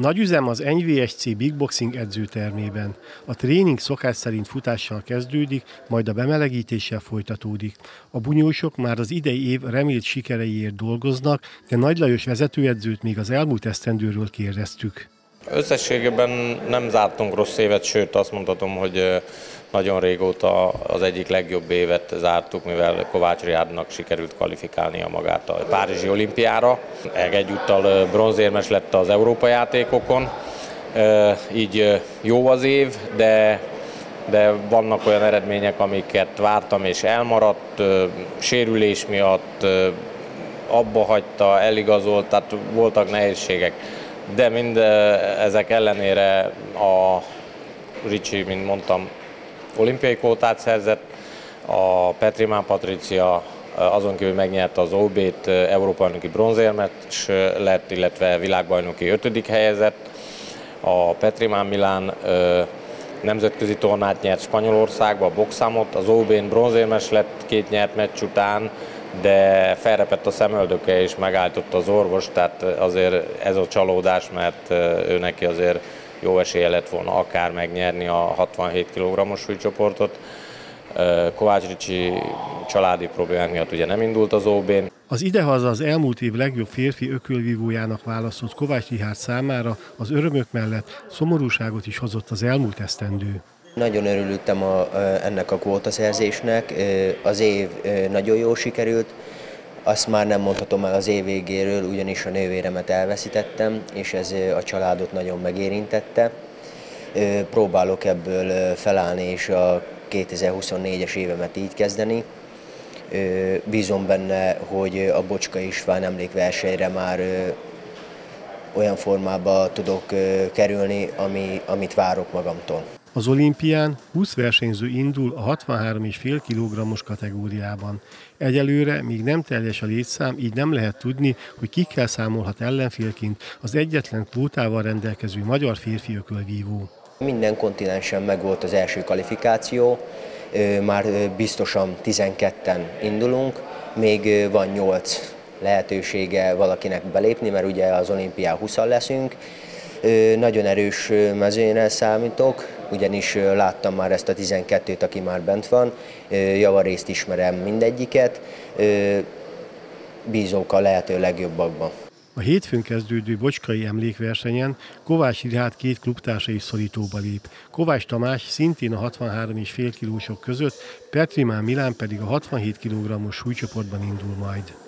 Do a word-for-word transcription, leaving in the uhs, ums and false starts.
Nagy üzem az en vé es cé Big Boxing edzőtermében. A tréning szokás szerint futással kezdődik, majd a bemelegítéssel folytatódik. A bunyósok már az idei év remélt sikereiért dolgoznak, de Nagy Lajos vezetőedzőt még az elmúlt esztendőről kérdeztük. Összességében nem zártunk rossz évet, sőt azt mondhatom, hogy nagyon régóta az egyik legjobb évet zártuk, mivel Kovács Riádnak sikerült kvalifikálnia magát a Párizsi Olimpiára. Egyúttal bronzérmes lett az Európa játékokon, így jó az év, de, de vannak olyan eredmények, amiket vártam és elmaradt, sérülés miatt abba hagyta, eligazolt, tehát voltak nehézségek. De mind ezek ellenére a Ricsi, mint mondtam, olimpiai kvótát szerzett, a Petrimán Patricia azon kívül megnyerte az o bé-t, Európa-bajnoki bronzérmet lett, illetve világbajnoki ötödik helyezett. A Petrimán Milán nemzetközi tornát nyert Spanyolországba, a boxszámot, az o bén bronzérmes lett két nyert meccs után, de felrepett a szemöldöke és megállította az orvos, tehát azért ez a csalódás, mert ő neki azért jó esélye lett volna akár megnyerni a hatvanhét kilogrammos súlycsoportot. Kovács Ricsi családi problémák miatt ugye nem indult az o bén. Az idehaza az elmúlt év legjobb férfi ökölvívójának választott Kovács Hihárt számára az örömök mellett szomorúságot is hozott az elmúlt esztendő. Nagyon örültem a, ennek a kvótaszerzésnek, az év nagyon jól sikerült, azt már nem mondhatom el az év végéről, ugyanis a nővéremet elveszítettem, és ez a családot nagyon megérintette. Próbálok ebből felállni és a kétezer-huszonnégyes évemet így kezdeni. Bízom benne, hogy a Bocskai István emlékversenyre már olyan formába tudok kerülni, ami, amit várok magamtól. Az olimpián húsz versenyző indul a hatvanhárom egész öt tized kilogrammos kategóriában. Egyelőre még nem teljes a létszám, így nem lehet tudni, hogy kikkel számolhat ellenfélként az egyetlen kvótával rendelkező magyar férfi ökölvívó. Minden kontinensen megvolt az első kvalifikáció, már biztosan tizenketten indulunk, még van nyolc lehetősége valakinek belépni, mert ugye az olimpián húszan leszünk. Nagyon erős mezőnyre számítok, ugyanis láttam már ezt a tizenkettőt, aki már bent van, javarészt ismerem mindegyiket, bízok a lehető legjobbakban. A hétfőn kezdődő Bocskai emlékversenyen Kovács Richárd két klubtársa is szorítóba lép. Kovács Tamás szintén a hatvanhárom egész öt tized kilósok között, Petrimán Milán pedig a hatvanhét kilogrammos súlycsoportban indul majd.